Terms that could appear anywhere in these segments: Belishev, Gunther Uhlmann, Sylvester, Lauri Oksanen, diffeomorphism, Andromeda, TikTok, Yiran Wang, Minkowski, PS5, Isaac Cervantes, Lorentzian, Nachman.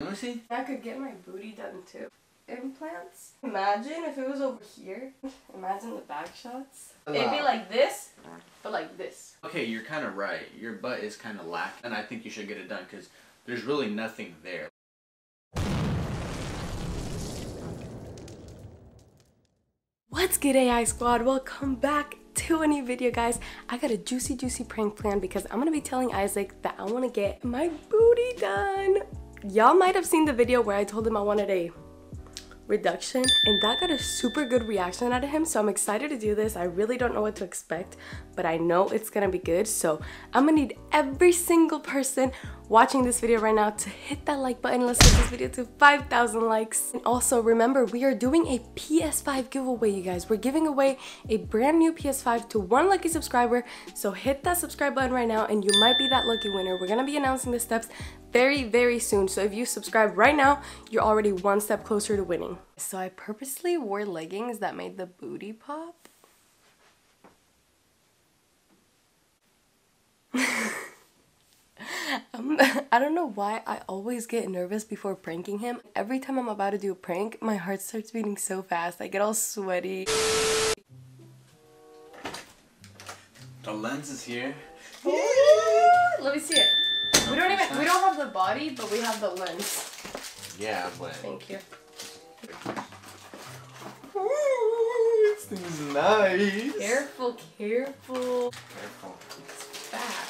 Let me see. I could get my booty done too. Implants? Imagine if it was over here. Imagine the back shots. Wow. It'd be like this, but like this. Okay, you're kind of right. Your butt is kind of lacking, and I think you should get it done because there's really nothing there. What's good, AI Squad? Welcome back to a new video, guys. I got a juicy prank plan because I'm gonna be telling Isaac that I want to get my booty done. Y'all might have seen the video where I told him I wanted a reduction, and that got a super good reaction out of him, so I'm excited to do this. I really don't know what to expect, but I know it's gonna be good. So I'm gonna need every single person watching this video right now to hit that like button. Let's get this video to 5,000 likes. And also remember, we are doing a PS5 giveaway, you guys. We're giving away a brand new PS5 to one lucky subscriber, so hit that subscribe button right now and you might be that lucky winner. We're gonna be announcing the steps very soon, so if you subscribe right now, you're already one step closer to winning. So I purposely wore leggings that made the booty pop. I don't know why I always get nervous before pranking him. Every time I'm about to do a prank, my heart starts beating so fast. I get all sweaty. The lens is here. Yeah. Let me see it. We don't even, we don't have the body, but we have the lens. Yeah, but thank you. Ooh, this thing's nice. Careful. It's fat.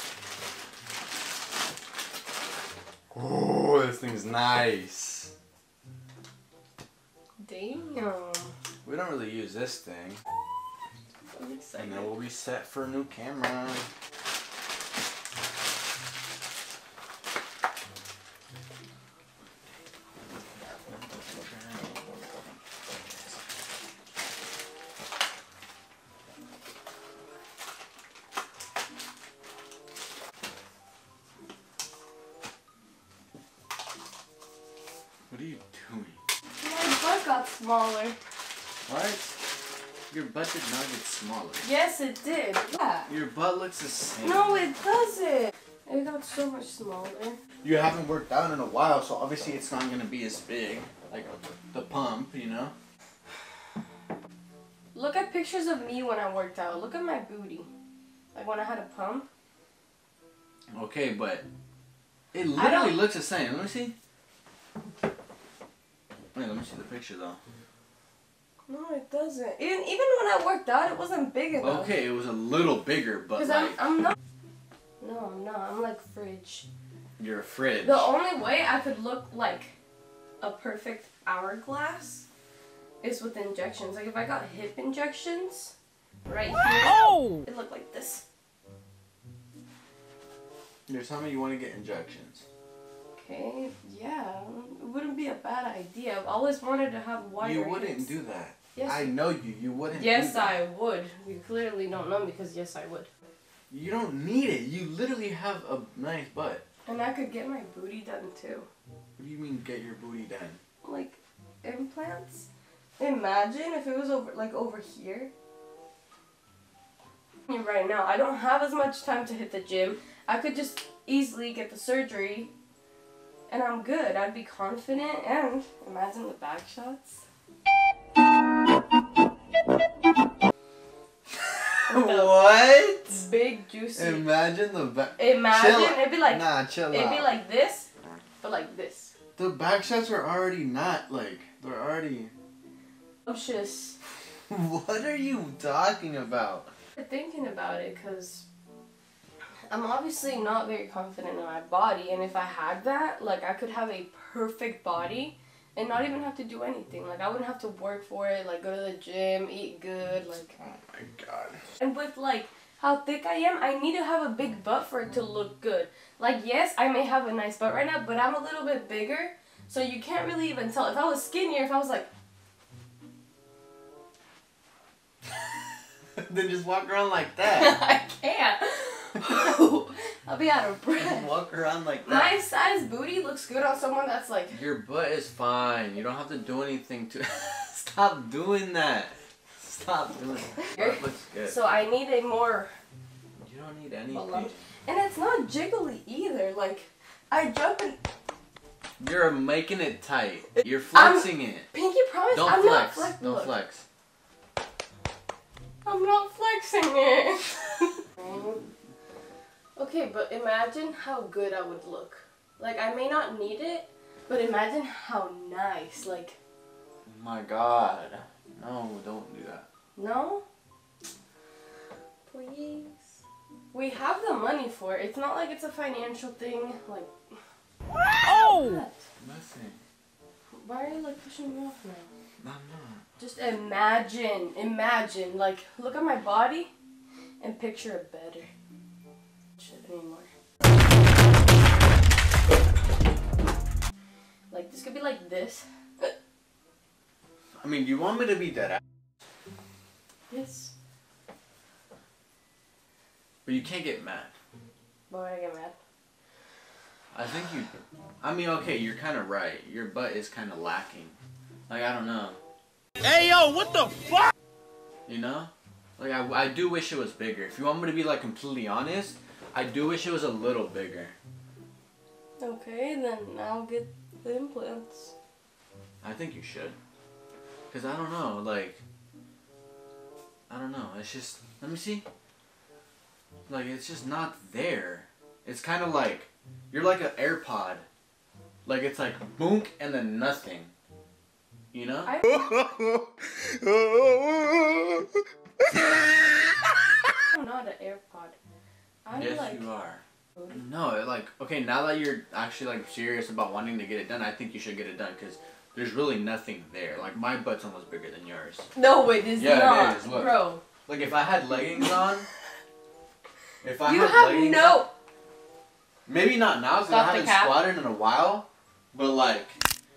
Oh, this thing's nice. Damn. We don't really use this thing. I'm excited. And then we'll be set for a new camera. What are you doing? My butt got smaller. What? Your butt did not get smaller. Yes, it did. Yeah. Your butt looks the same. No, it doesn't. It got so much smaller. You haven't worked out in a while, so obviously it's not going to be as big. Like the pump, you know? Look at pictures of me when I worked out. Look at my booty. Like when I had a pump. Okay, but it literally looks the same. Let me see. Wait, let me see the picture though. No, it doesn't. Even when I worked out, it wasn't big enough. Okay, it was a little bigger, but because like... I'm not... No, I'm not. I'm like fridge. You're a fridge. The only way I could look like a perfect hourglass is with injections. Like if I got hip injections right here, it looked like this. You're telling me you want to get injections? Okay, yeah, it wouldn't be a bad idea. I've always wanted to have wire hips. You wouldn't do that. Yes. I know you. You wouldn't. Yes, I would. You clearly don't know me because yes, I would. You don't need it. You literally have a nice butt. And I could get my booty done too. What do you mean get your booty done? Like implants? Imagine if it was over, like over here. Right now, I don't have as much time to hit the gym. I could just easily get the surgery. And I'm good. I'd be confident, and imagine the back shots. What? Big juicy. Imagine the back. Imagine it'd be like. Nah, chill out. It'd be like this, but like this. The back shots are already not like. They're already. Obnoxious. What are you talking about? I'm thinking about it, cause. I'm obviously not very confident in my body, and if I had that, like, I could have a perfect body and not even have to do anything. Like, I wouldn't have to work for it, like, go to the gym, eat good, like... Oh my god. And with, like, how thick I am, I need to have a big butt for it to look good. Like, yes, I may have a nice butt right now, but I'm a little bit bigger, so you can't really even tell. If I was skinnier, if I was like... Then just walk around like that. I can't. I'll be out of breath. Walk around like that. My size booty looks good on someone that's like... Your butt is fine. You don't have to do anything to... Stop doing that. Stop doing that. Your butt looks good. So I need a more... You don't need anything. And it's not jiggly either. Like, I jump and... You're making it tight. You're flexing it. Pinky promise, I'm not flexing. Don't flex. I'm not flexing it. Okay, but imagine how good I would look. Like, I may not need it, but imagine how nice, like... My God. No, don't do that. No? Please. We have the money for it. It's not like it's a financial thing, like... Oh! Nothing. Why are you, like, pushing me off now? No, no. Just imagine, like, look at my body and picture it better. Shit anymore. Like, this could be like this. I mean, you want me to be dead ass? Yes. But you can't get mad. Why would I get mad? I think you... I mean, okay, you're kind of right. Your butt is kind of lacking. Like, I don't know. Hey, yo, what the fuck? You know? Like, I do wish it was bigger. If you want me to be, like, completely honest, I do wish it was a little bigger. Okay, then I'll get the implants. I think you should. Because I don't know, like... I don't know, it's just... Let me see. Like, it's just not there. It's kind of like... You're like an AirPod. Like, it's like, boonk, and then nothing. You know? I'm not an AirPod. I'm yes, like... you are. No, like, okay, now that you're actually, like, serious about wanting to get it done, I think you should get it done, because there's really nothing there. Like, my butt's almost bigger than yours. No, it is not. It is. Look. Bro. Like, if I had leggings on... If I had leggings on... Maybe not now, because I haven't squatted in a while, but, like,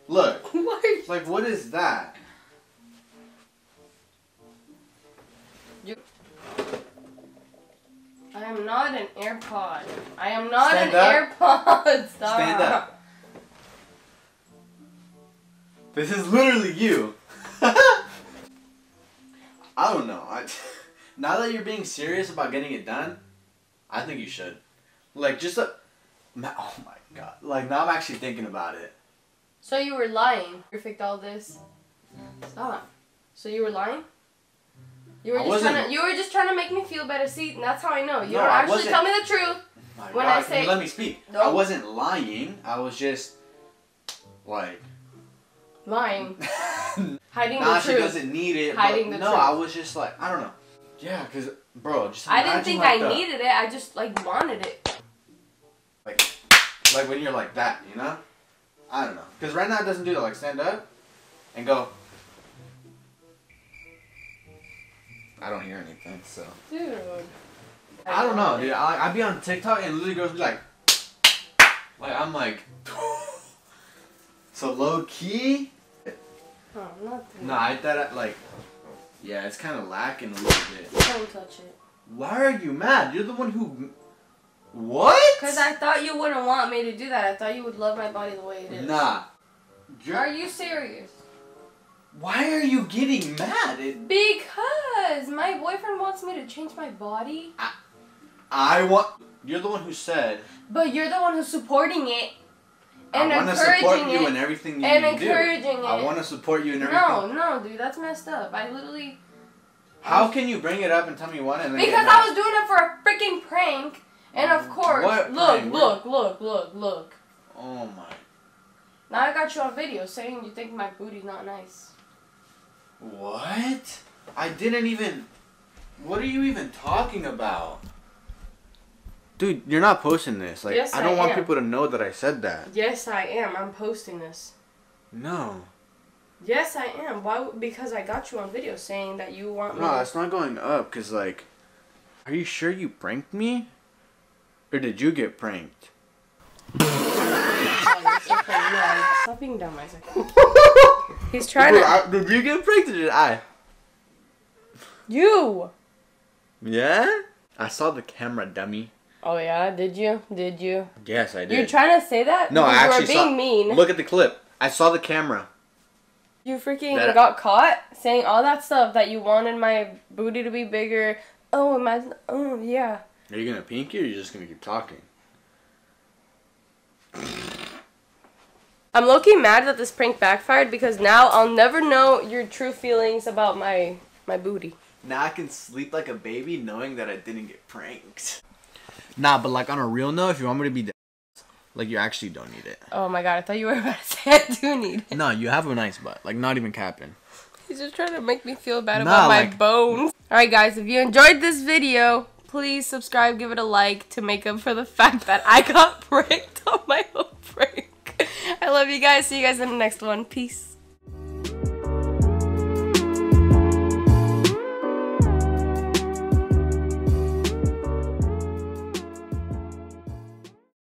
look. What? Like, what is that? I am not an AirPod. I am not an AirPod. Stop. Stand up. This is literally you. I don't know. Now that you're being serious about getting it done, I think you should. Like, just a... Oh my God. Like, now I'm actually thinking about it. So you were lying. Perfect all this. Stop. So you were lying? You were just trying to make me feel better. See, and that's how I know. You don't actually tell me the truth when I say... Let me speak. No. I wasn't lying. I was just... Like... Lying. Hiding the truth. Nah, she doesn't need it. Hiding the truth. No, I was just like... I don't know. Yeah, because... Bro, just imagine, I didn't think like I needed it. I just, like, wanted it. Like when you're like that, you know? I don't know. Because right now it doesn't do that. Like, stand up and go. I don't hear anything, so. Dude. I don't know, dude. I'd be on TikTok and literally girls be like. Like, I'm like. So low key. Oh, nothing. Nah, I thought, like. Yeah, it's kind of lacking a little bit. Don't touch it. Why are you mad? You're the one who... What? Because I thought you wouldn't want me to do that. I thought you would love my body the way it is. Nah. You're... Are you serious? Why are you getting mad? Because my boyfriend wants me to change my body. I want... You're the one who said... But you're the one who's supporting it. And I want to support you in everything you do. And encouraging it. I want to support you in everything. No, no, dude, that's messed up. I literally... How can you bring it up and tell me what? And then because I was doing it for a freaking prank. And of course, what prank? Look. Oh my. Now I got you on video saying you think my booty's not nice. What? I didn't even... What are you even talking about? Dude, you're not posting this. Like, yes, I don't want people to know that I said that. Yes, I am. I'm posting this. No. Yes, I am. Why? Because I got you on video saying that you want me. No, it's not going up because, like, are you sure you pranked me? Or did you get pranked? Stop being dumb, Isaac. He's trying to... Did you get pranked or did I? You! Yeah? I saw the camera, dummy. Oh yeah, did you? Did you? Yes, I did. You're trying to say that? No, I actually saw... You were being mean. Look at the clip. I saw the camera. You freaking got caught saying all that stuff that you wanted my booty to be bigger. Oh, imagine... Oh, yeah. Are you going to pinky or are you just going to keep talking? I'm low-key mad that this prank backfired because now I'll never know your true feelings about my booty. Now I can sleep like a baby knowing that I didn't get pranked. Nah, but like on a real note, if you want me to be like, you actually don't need it. Oh my god, I thought you were about to say I do need it. No, you have a nice butt. Like, not even capping. He's just trying to make me feel bad about my bones. Alright guys, if you enjoyed this video, please subscribe, give it a like to make up for the fact that I got pranked on my own prank. I love you guys. See you guys in the next one. Peace.